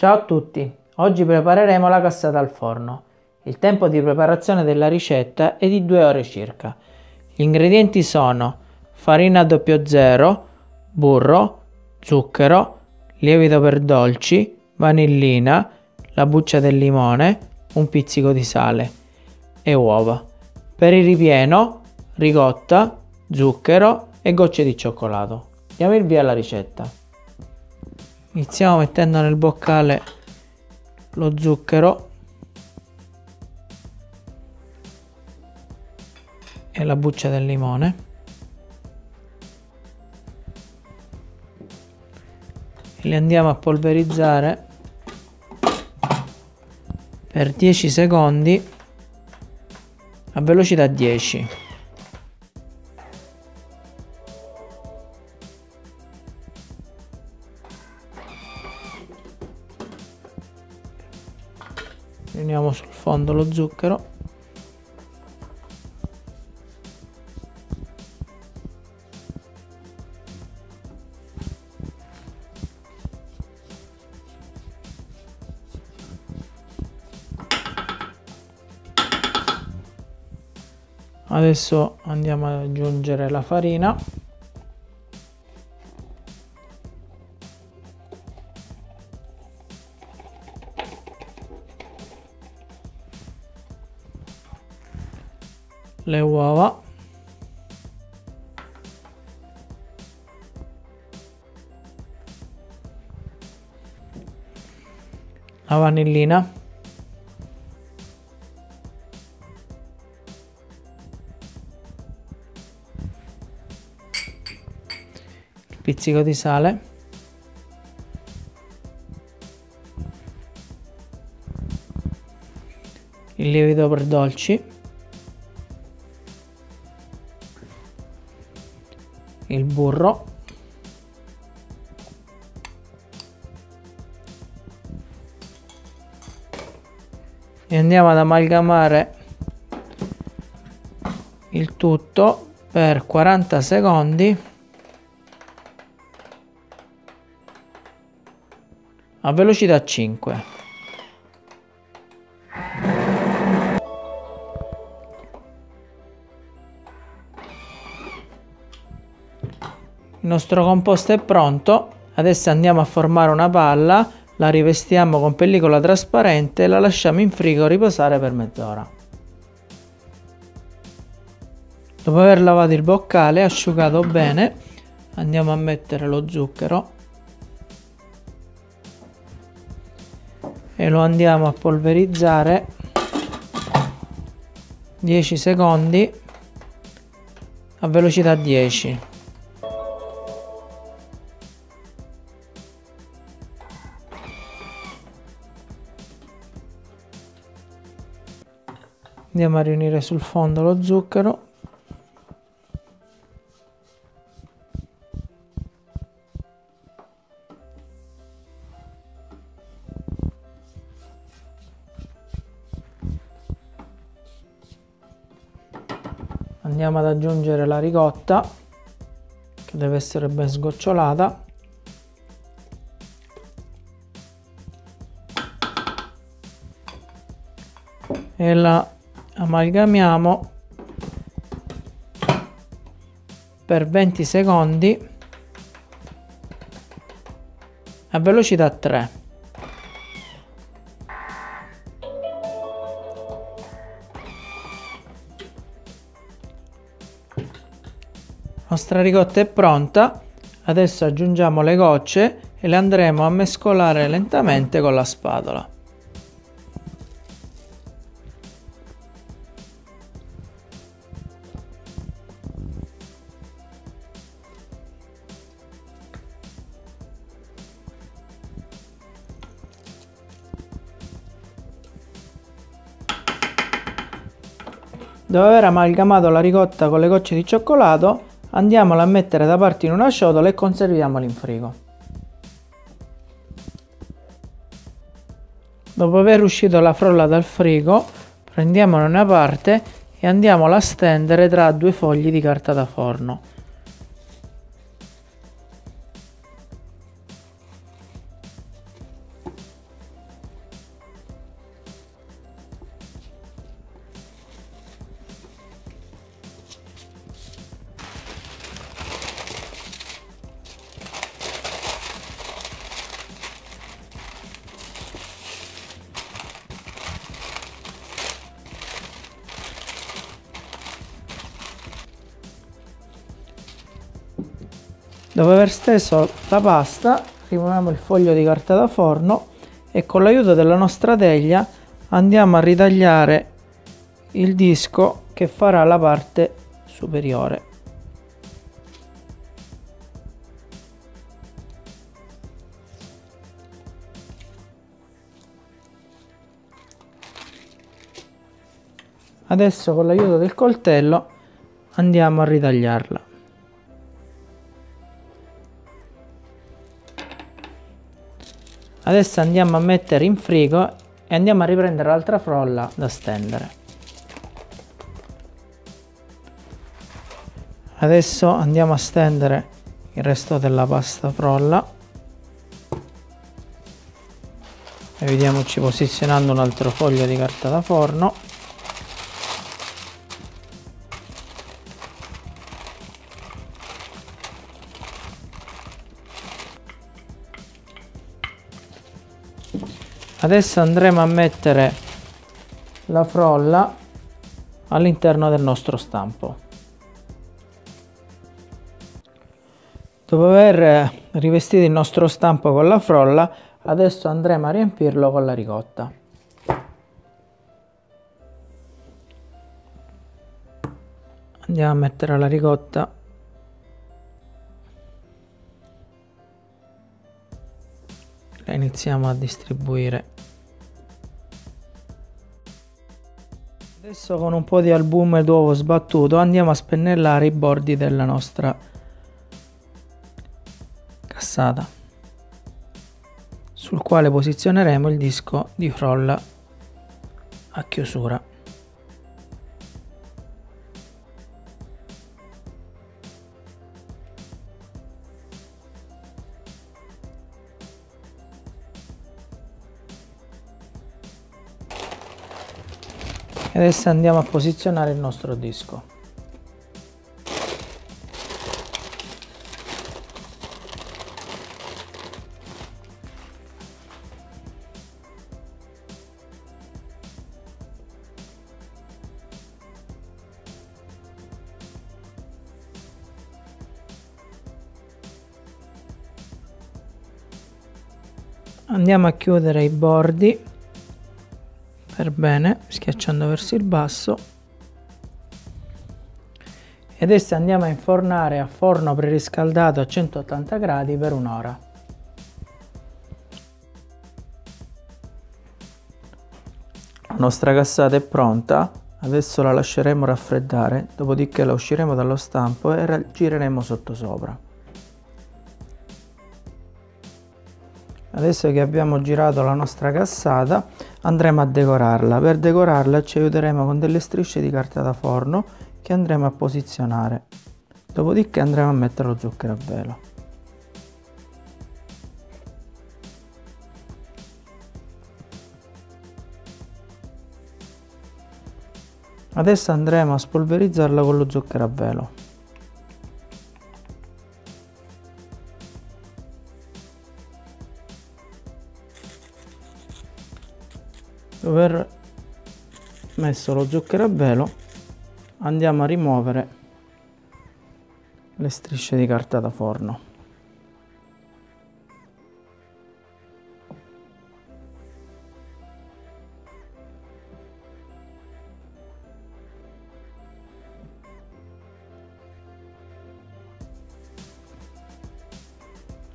Ciao a tutti, oggi prepareremo la cassata al forno. Il tempo di preparazione della ricetta è di 2 ore circa. Gli ingredienti sono farina 00, burro, zucchero, lievito per dolci, vanillina, la buccia del limone, un pizzico di sale e uova. Per il ripieno, ricotta, zucchero e gocce di cioccolato. Diamo il via alla ricetta. Iniziamo mettendo nel boccale lo zucchero e la buccia del limone e li andiamo a polverizzare per 10 secondi a velocità 10. Riuniamo sul fondo lo zucchero . Adesso andiamo ad aggiungere la farina . Le uova . La vanillina . Il pizzico di sale . Il lievito per dolci . Il burro e andiamo ad amalgamare il tutto per 40 secondi a velocità 5. Il nostro composto è pronto, adesso andiamo a formare una palla, la rivestiamo con pellicola trasparente e la lasciamo in frigo riposare per mezz'ora. Dopo aver lavato il boccale e asciugato bene, andiamo a mettere lo zucchero e lo andiamo a polverizzare 10 secondi a velocità 10. Andiamo a riunire sul fondo lo zucchero . Andiamo ad aggiungere la ricotta che deve essere ben sgocciolata e la amalgamiamo per 20 secondi a velocità 3. La nostra ricotta è pronta, adesso aggiungiamo le gocce e le andremo a mescolare lentamente con la spatola. Dopo aver amalgamato la ricotta con le gocce di cioccolato, andiamola a mettere da parte in una ciotola e conserviamola in frigo. Dopo aver uscito la frolla dal frigo, prendiamola una parte e andiamola a stendere tra 2 fogli di carta da forno. Dopo aver steso la pasta, rimuoviamo il foglio di carta da forno e con l'aiuto della nostra teglia andiamo a ritagliare il disco che farà la parte superiore. Adesso con l'aiuto del coltello andiamo a ritagliarla. Adesso andiamo a mettere in frigo e andiamo a riprendere l'altra frolla da stendere. Adesso andiamo a stendere il resto della pasta frolla e vediamoci posizionando un altro foglio di carta da forno. Adesso andremo a mettere la frolla all'interno del nostro stampo. Dopo aver rivestito il nostro stampo con la frolla, adesso andremo a riempirlo con la ricotta. Andiamo a mettere la ricotta. Iniziamo a distribuire. Adesso con un po' di albume d'uovo sbattuto andiamo a spennellare i bordi della nostra cassata, sul quale posizioneremo il disco di frolla a chiusura. Adesso andiamo a posizionare il nostro disco. Andiamo a chiudere i bordi per bene, schiacciando verso il basso, e adesso andiamo a infornare a forno preriscaldato a 180 gradi per un'ora. La nostra cassata è pronta, adesso la lasceremo raffreddare, dopodiché la usciremo dallo stampo e gireremo sottosopra. Adesso che abbiamo girato la nostra cassata andremo a decorarla. Per decorarla ci aiuteremo con delle strisce di carta da forno che andremo a posizionare, dopodiché andremo a mettere lo zucchero a velo. Adesso andremo a spolverizzarla con lo zucchero a velo. Dopo aver messo lo zucchero a velo andiamo a rimuovere le strisce di carta da forno.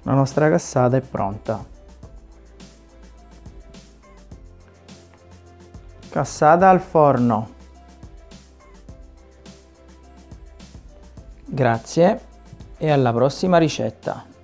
La nostra cassata è pronta. Cassata al forno. Grazie e alla prossima ricetta.